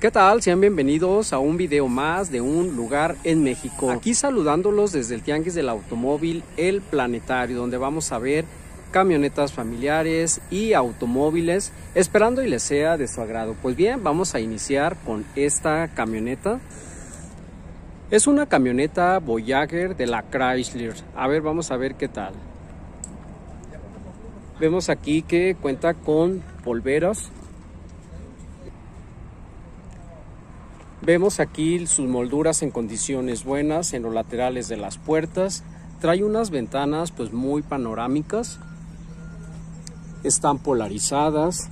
¿Qué tal? Sean bienvenidos a un video más de Un Lugar en México. Aquí saludándolos desde el Tianguis del Automóvil El Planetario, donde vamos a ver camionetas familiares y automóviles, esperando y les sea de su agrado. Pues bien, vamos a iniciar con esta camioneta. Es una camioneta Voyager de la Chrysler. A ver, vamos a ver qué tal. Vemos aquí que cuenta con polveras. Vemos aquí sus molduras en condiciones buenas en los laterales de las puertas. Trae unas ventanas pues muy panorámicas. Están polarizadas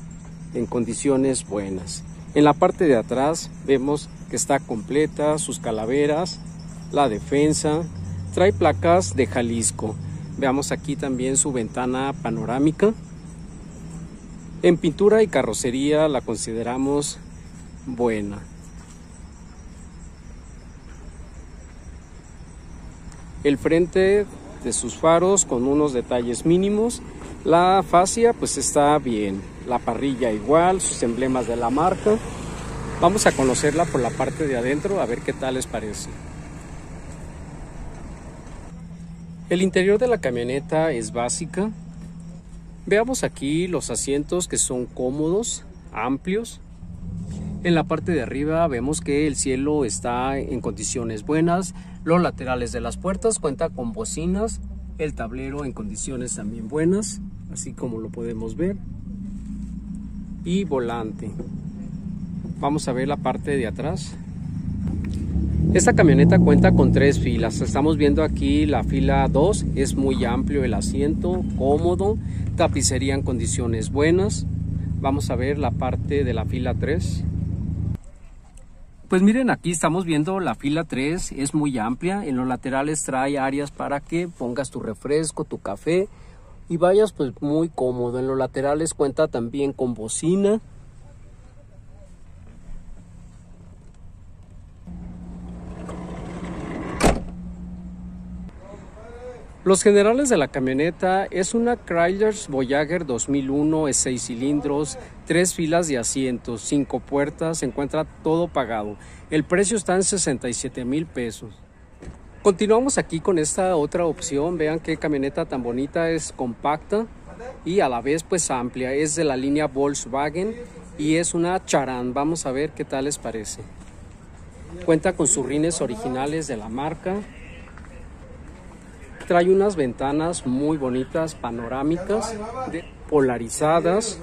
en condiciones buenas. En la parte de atrás vemos que está completa, sus calaveras, la defensa. Trae placas de Jalisco. Veamos aquí también su ventana panorámica. En pintura y carrocería la consideramos buena. El frente de sus faros con unos detalles mínimos. La fascia pues está bien. La parrilla igual, sus emblemas de la marca. Vamos a conocerla por la parte de adentro a ver qué tal les parece. El interior de la camioneta es básica. Veamos aquí los asientos que son cómodos, amplios. En la parte de arriba vemos que el cielo está en condiciones buenas. Los laterales de las puertas cuenta con bocinas. El tablero en condiciones también buenas, así como lo podemos ver. Y volante. Vamos a ver la parte de atrás. Esta camioneta cuenta con 3 filas. Estamos viendo aquí la fila 2. Es muy amplio el asiento, cómodo. Tapicería en condiciones buenas. Vamos a ver la parte de la fila 3. Pues miren, aquí estamos viendo la fila 3, es muy amplia. En los laterales trae áreas para que pongas tu refresco, tu café y vayas pues muy cómodo. En los laterales cuenta también con bocina. Los generales de la camioneta es una Chrysler Voyager 2001, es 6 cilindros, 3 filas de asientos, 5 puertas, se encuentra todo pagado. El precio está en 67 mil pesos. Continuamos aquí con esta otra opción, vean qué camioneta tan bonita, es compacta y a la vez pues amplia. Es de la línea Volkswagen y es una Sharan, vamos a ver qué tal les parece. Cuenta con sus rines originales de la marca. Trae unas ventanas muy bonitas, panorámicas, polarizadas,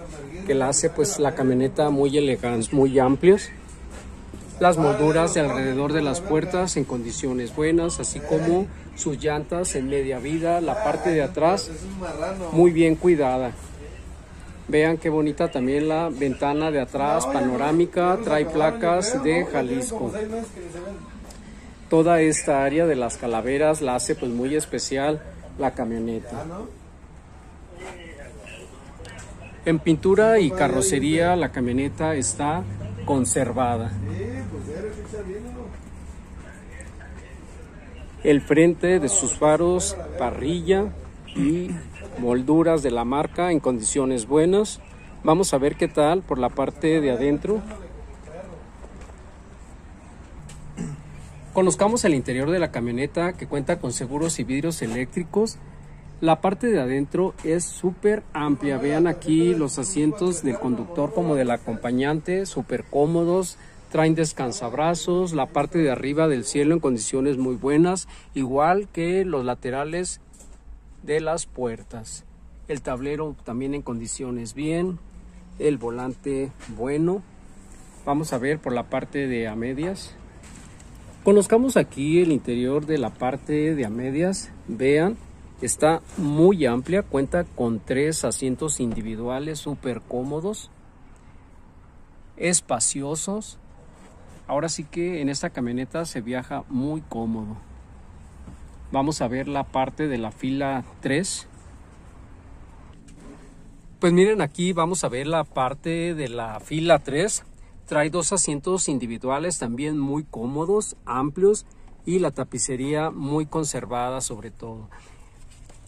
que la hace pues la camioneta muy elegante, muy amplias. Las molduras de alrededor de las puertas en condiciones buenas, así como sus llantas en media vida, la parte de atrás muy bien cuidada. Vean qué bonita también la ventana de atrás, panorámica, trae placas de Jalisco. Toda esta área de las calaveras la hace pues muy especial la camioneta. En pintura y carrocería la camioneta está conservada. El frente de sus faros, parrilla y molduras de la marca en condiciones buenas. Vamos a ver qué tal por la parte de adentro. Conozcamos el interior de la camioneta que cuenta con seguros y vidrios eléctricos. La parte de adentro es súper amplia. Vean aquí los asientos del conductor como del acompañante, súper cómodos. Traen descansabrazos. La parte de arriba del cielo en condiciones muy buenas, igual que los laterales de las puertas. El tablero también en condiciones bien. El volante bueno. Vamos a ver por la parte de a medias. Conozcamos aquí el interior de la parte de a medias. Vean, está muy amplia, cuenta con 3 asientos individuales súper cómodos, espaciosos. Ahora sí que en esta camioneta se viaja muy cómodo. Vamos a ver la parte de la fila 3. Pues miren, aquí vamos a ver la parte de la fila 3. Trae 2 asientos individuales también muy cómodos, amplios y la tapicería muy conservada sobre todo.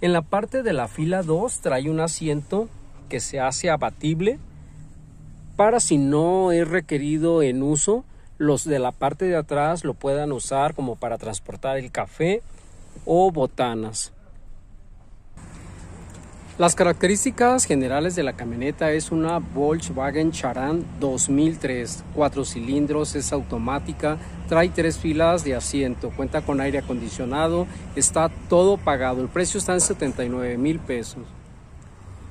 En la parte de la fila 2 trae un asiento que se hace abatible. para si no es requerido en uso, los de la parte de atrás lo puedan usar como para transportar el café o botanas. Las características generales de la camioneta es una Volkswagen Sharan 2003, 4 cilindros, es automática, trae 3 filas de asiento, cuenta con aire acondicionado, está todo pagado, el precio está en $79,000 pesos.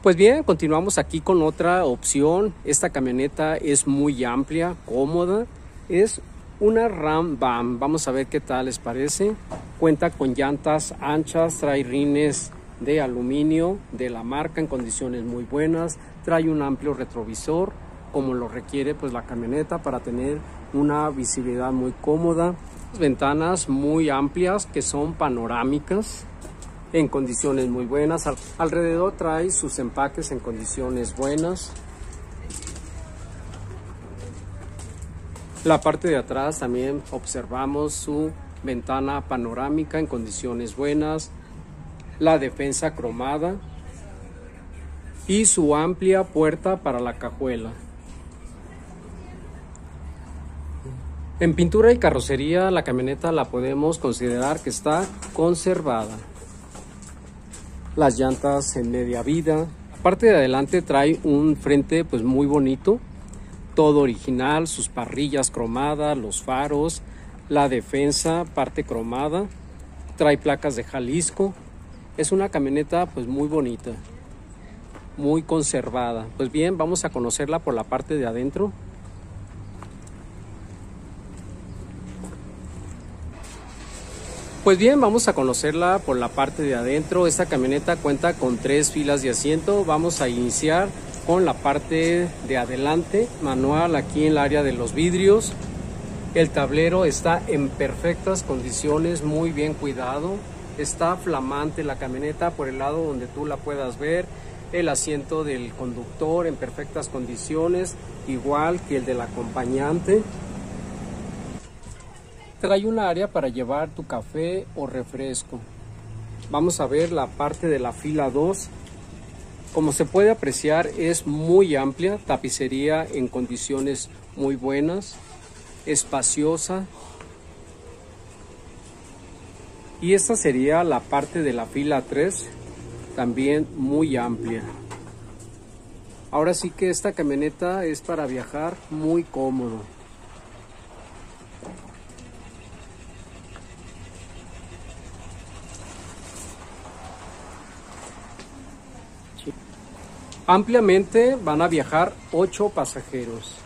Pues bien, continuamos aquí con otra opción. Esta camioneta es muy amplia, cómoda, es una Ram Van, vamos a ver qué tal les parece. Cuenta con llantas anchas, trae rines de aluminio de la marca en condiciones muy buenas, trae un amplio retrovisor como lo requiere pues la camioneta para tener una visibilidad muy cómoda, ventanas muy amplias que son panorámicas en condiciones muy buenas, alrededor trae sus empaques en condiciones buenas. La parte de atrás también observamos su ventana panorámica en condiciones buenas, la defensa cromada y su amplia puerta para la cajuela. En pintura y carrocería la camioneta la podemos considerar que está conservada. Las llantas en media vida. La parte de adelante trae un frente pues muy bonito, todo original, sus parrillas cromadas, los faros, la defensa, parte cromada, trae placas de Jalisco. Es una camioneta pues muy bonita, muy conservada. Pues bien, vamos a conocerla por la parte de adentro. Esta camioneta cuenta con 3 filas de asiento. Vamos a iniciar con la parte de adelante, manual aquí en el área de los vidrios. El tablero está en perfectas condiciones, muy bien cuidado. Está flamante la camioneta por el lado donde tú la puedas ver, el asiento del conductor en perfectas condiciones, igual que el del acompañante. Trae un área para llevar tu café o refresco. Vamos a ver la parte de la fila 2. Como se puede apreciar, es muy amplia, tapicería en condiciones muy buenas, espaciosa. Y esta sería la parte de la fila 3, también muy amplia. Ahora sí que esta camioneta es para viajar muy cómodo. Ampliamente van a viajar 8 pasajeros.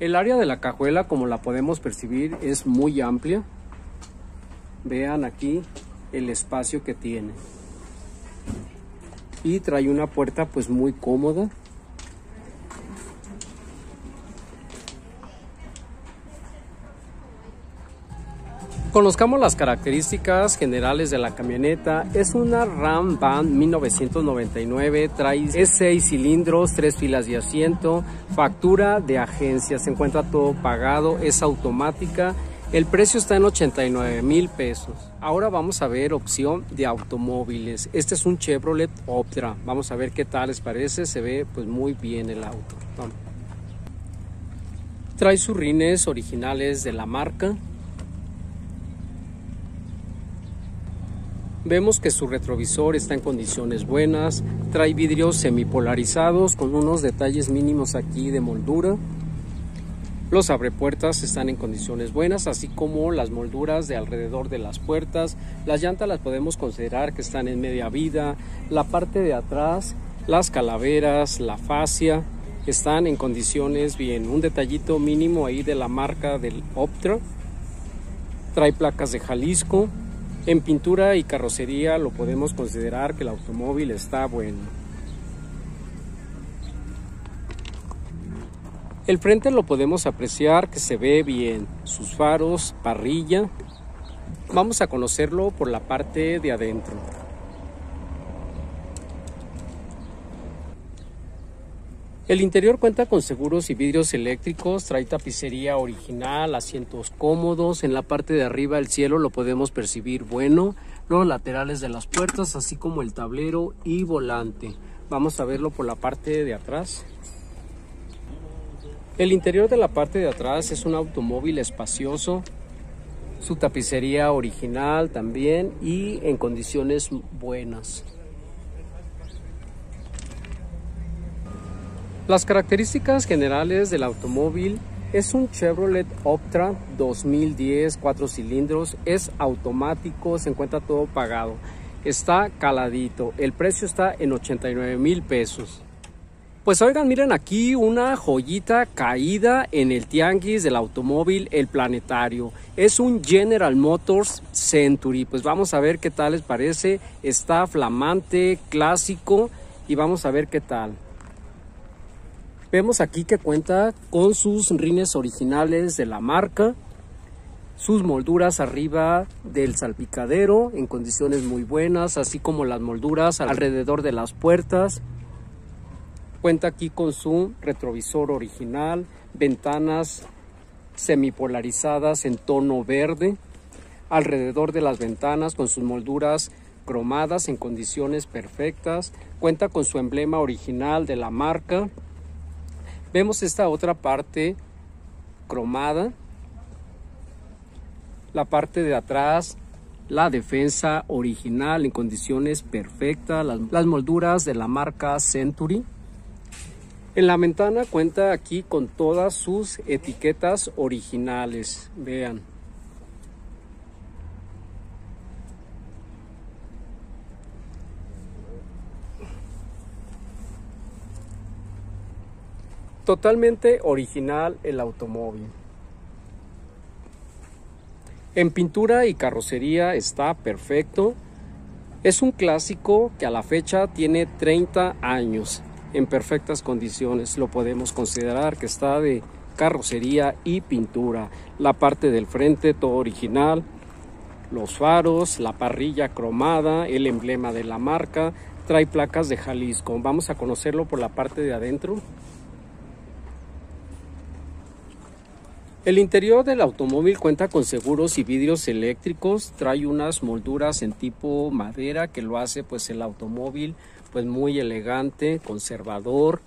El área de la cajuela, como la podemos percibir, es muy amplia. Vean aquí el espacio que tiene. Y trae una puerta pues muy cómoda. Conozcamos las características generales de la camioneta. Es una Ram Van 1999, trae 6 cilindros, 3 filas de asiento, factura de agencia, se encuentra todo pagado, es automática, el precio está en $89,000 pesos. Ahora vamos a ver opción de automóviles. Este es un Chevrolet Optra, vamos a ver qué tal les parece, se ve pues muy bien el auto. Vamos. Trae sus rines originales de la marca. Vemos que su retrovisor está en condiciones buenas, trae vidrios semipolarizados con unos detalles mínimos aquí de moldura. Los abrepuertas están en condiciones buenas, así como las molduras de alrededor de las puertas. Las llantas las podemos considerar que están en media vida. La parte de atrás, las calaveras, la fascia, están en condiciones bien. Un detallito mínimo ahí de la marca del Optra. Trae placas de Jalisco. En pintura y carrocería lo podemos considerar que el automóvil está bueno. El frente lo podemos apreciar que se ve bien, sus faros, parrilla. Vamos a conocerlo por la parte de adentro. El interior cuenta con seguros y vidrios eléctricos, trae tapicería original, asientos cómodos, en la parte de arriba el cielo lo podemos percibir bueno, los laterales de las puertas, así como el tablero y volante. Vamos a verlo por la parte de atrás. El interior de la parte de atrás es un automóvil espacioso, su tapicería original también y en condiciones buenas. Las características generales del automóvil es un Chevrolet Optra 2010, 4 cilindros, es automático, se encuentra todo pagado, está caladito, el precio está en 89,000 pesos. Pues oigan, miren aquí una joyita caída en el tianguis del automóvil El Planetario. Es un General Motors Century. Pues vamos a ver qué tal les parece. Está flamante, clásico y vamos a ver qué tal. Vemos aquí que cuenta con sus rines originales de la marca. Sus molduras arriba del salpicadero en condiciones muy buenas, así como las molduras alrededor de las puertas. Cuenta aquí con su retrovisor original, ventanas semipolarizadas en tono verde, alrededor de las ventanas con sus molduras cromadas en condiciones perfectas, cuenta con su emblema original de la marca. Vemos esta otra parte cromada, la parte de atrás, la defensa original en condiciones perfectas, las molduras de la marca Century. En la ventana cuenta aquí con todas sus etiquetas originales, vean. Totalmente original el automóvil. En pintura y carrocería está perfecto. Es un clásico que a la fecha tiene 30 años. En perfectas condiciones lo podemos considerar que está de carrocería y pintura. La parte del frente todo original, los faros, la parrilla cromada, el emblema de la marca, trae placas de Jalisco. Vamos a conocerlo por la parte de adentro. El interior del automóvil cuenta con seguros y vidrios eléctricos, trae unas molduras en tipo madera que lo hace pues el automóvil pues muy elegante, conservador,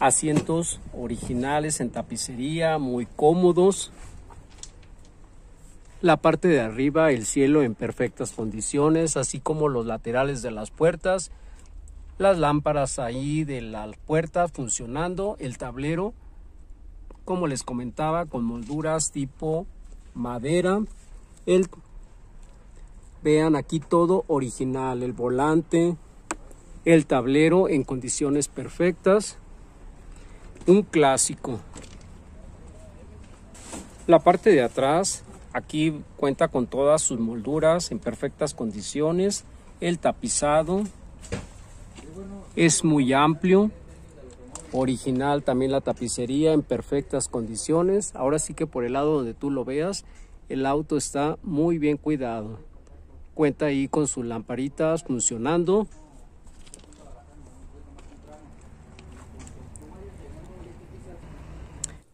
asientos originales en tapicería, muy cómodos. La parte de arriba, el cielo en perfectas condiciones, así como los laterales de las puertas, las lámparas ahí de las puertas funcionando, el tablero, como les comentaba, con molduras tipo madera. Vean aquí todo original, el volante, el tablero en condiciones perfectas, un clásico. La parte de atrás, aquí cuenta con todas sus molduras en perfectas condiciones, el tapizado es muy amplio. Original también la tapicería en perfectas condiciones. Ahora sí que por el lado donde tú lo veas, el auto está muy bien cuidado. Cuenta ahí con sus lamparitas funcionando.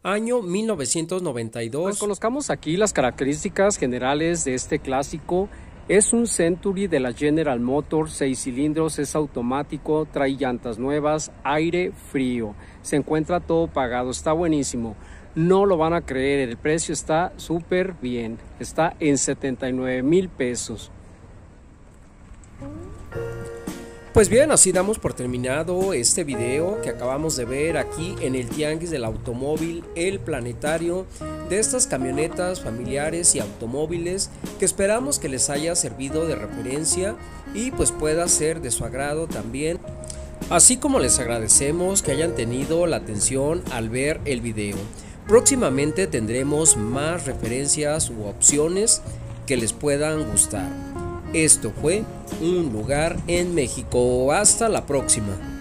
Año 1992. Pues conozcamos aquí las características generales de este clásico. Es un Century de la General Motors, 6 cilindros, es automático, trae llantas nuevas, aire frío. Se encuentra todo pagado, está buenísimo. No lo van a creer, el precio está súper bien. Está en 79,000 pesos. Pues bien, así damos por terminado este video que acabamos de ver aquí en el Tianguis del Automóvil El Planetario, de estas camionetas familiares y automóviles que esperamos que les haya servido de referencia y pues pueda ser de su agrado también, así como les agradecemos que hayan tenido la atención al ver el video. Próximamente tendremos más referencias u opciones que les puedan gustar. Esto fue Un Lugar en México. Hasta la próxima.